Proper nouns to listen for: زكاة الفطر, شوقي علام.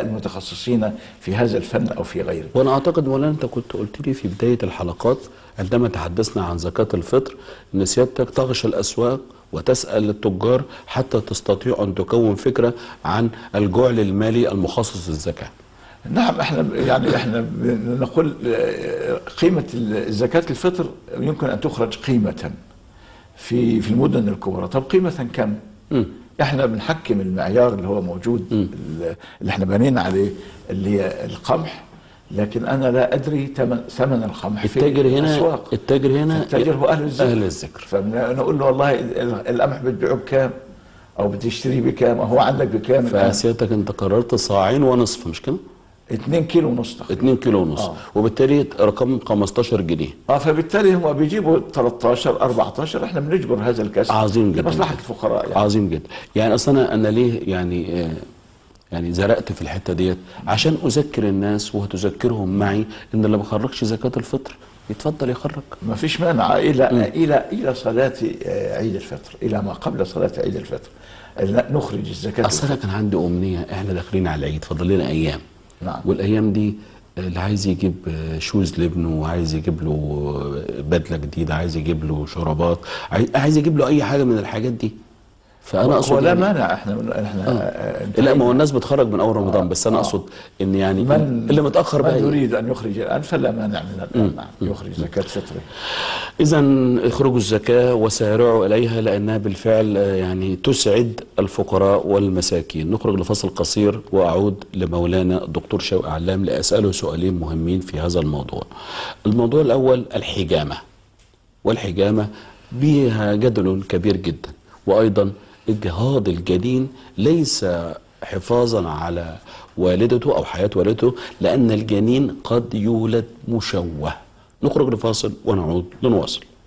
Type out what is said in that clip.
المتخصصين في هذا الفن أو في غيره. وأنا أعتقد مولانا أنت كنت قلت لي في بداية الحلقات عندما تحدثنا عن زكاة الفطر أن سيادتك تغش الأسواق وتسأل التجار حتى تستطيع أن تكون فكرة عن الجعل المالي المخصص للزكاة. نعم، احنا نقول قيمة زكاة الفطر يمكن أن تخرج قيمة في المدن الكبرى. طب قيمة كم؟ احنا بنحكم المعيار اللي هو موجود اللي احنا بنين عليه اللي هي القمح، لكن انا لا ادري ثمن القمح. التاجر هنا هو اهل الذكر، فنقول له والله القمح بتبيعه بكام او بتشتريه بكام، هو عندك بكام. فسيادتك انت قررت صاعين ونصف، مش كده؟ 2 كيلو ونص تقريبا. 2 كيلو ونص وبالتالي رقم 15 جنيه. فبالتالي هم بيجيبوا 13 14، احنا بنجبر هذا الكسب. عظيم جدا، لمصلحه الفقراء يعني. عظيم جدا. يعني اصلا انا ليه يعني زرقت في الحته ديت؟ عشان اذكر الناس وهتذكرهم معي ان اللي ما خرجش زكاه الفطر يتفضل يخرج، ما فيش مانع الى صلاه عيد الفطر، الى ما قبل صلاه عيد الفطر نخرج الزكاه. اصلا كان عندي امنيه، احنا داخلين على العيد، فاضل لنا ايام. نعم. والايام دي اللي عايز يجيب شوز لابنه، وعايز يجيب له بدله جديده، عايز يجيب له شرابات، عايز يجيب له اي حاجه من الحاجات دي. فانا اقصد ولا مانع، احنا لا، ما هو الناس بتخرج من اول رمضان، بس انا اقصد ان يعني اللي متاخر بقى يريد ان يخرج الان فلا مانع من الان يخرج زكاه فطره. اذا اخرجوا الزكاه وسارعوا اليها لانها بالفعل يعني تسعد الفقراء والمساكين. نخرج لفصل قصير واعود لمولانا الدكتور شوقي علام لاساله سؤالين مهمين في هذا الموضوع. الموضوع الاول الحجامه، والحجامه بها جدل كبير جدا، وايضا اجهاض الجنين ليس حفاظا على والدته او حياه والدته، لان الجنين قد يولد مشوه. نخرج لفاصل ونعود لنواصل.